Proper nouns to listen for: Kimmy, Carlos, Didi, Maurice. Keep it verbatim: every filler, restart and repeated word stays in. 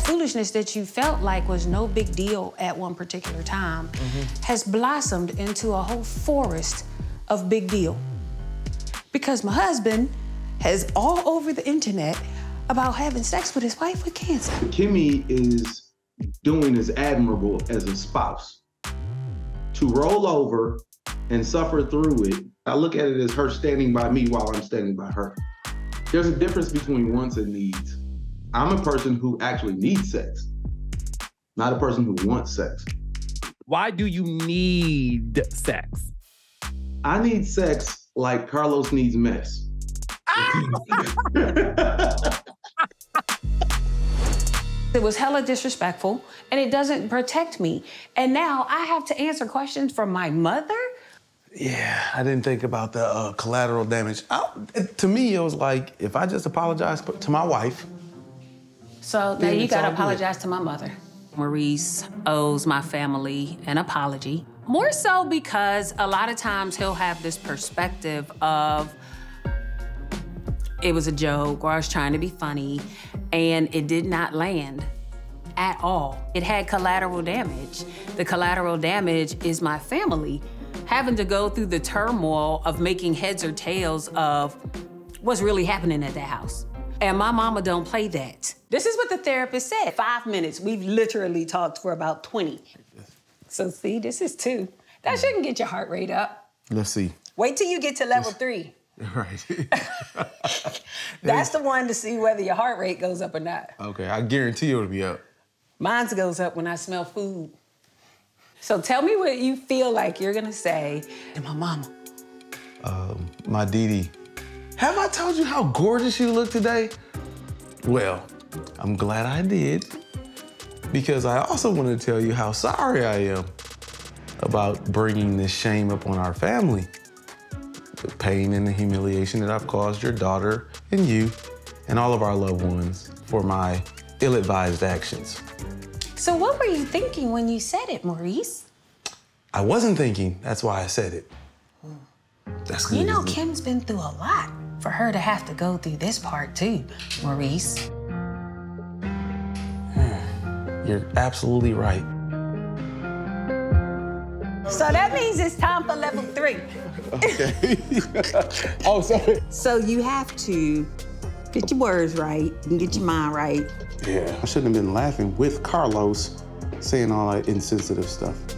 that foolishness that you felt like was no big deal at one particular time mm-hmm. has blossomed into a whole forest of big deal. Because my husband has all over the internet about having sex with his wife with cancer. Kimmy is doing as admirable as a spouse. To roll over and suffer through it, I look at it as her standing by me while I'm standing by her. There's a difference between wants and needs. I'm a person who actually needs sex, not a person who wants sex. Why do you need sex? I need sex like Carlos needs mess. It was hella disrespectful, and it doesn't protect me. And now I have to answer questions from my mother? Yeah, I didn't think about the uh, collateral damage. I, to me, it was like, if I just apologize to my wife. So now you gotta apologize to my mother. Maurice owes my family an apology. More so because a lot of times he'll have this perspective of, it was a joke, or I was trying to be funny, and it did not land at all. It had collateral damage. The collateral damage is my family having to go through the turmoil of making heads or tails of what's really happening at that house. And my mama don't play that. This is what the therapist said. Five minutes, we've literally talked for about twenty. So see, this is two. That shouldn't get your heart rate up. Let's see. Wait till you get to level three. Right. That's the one to see whether your heart rate goes up or not. Okay, I guarantee it'll be up. Mine goes up when I smell food. So tell me what you feel like you're gonna say to my mama. Um, my Didi. Have I told you how gorgeous you look today? Well, I'm glad I did, because I also want to tell you how sorry I am about bringing this shame upon our family. The pain and the humiliation that I've caused your daughter and you and all of our loved ones for my ill-advised actions. So what were you thinking when you said it, Maurice? I wasn't thinking. That's why I said it. That's good. You know, Kim's been through a lot for her to have to go through this part too, Maurice. You're absolutely right. So that means it's time for level three. Okay. Oh, sorry. So you have to get your words right and get your mind right. Yeah. I shouldn't have been laughing with Carlos saying all that insensitive stuff.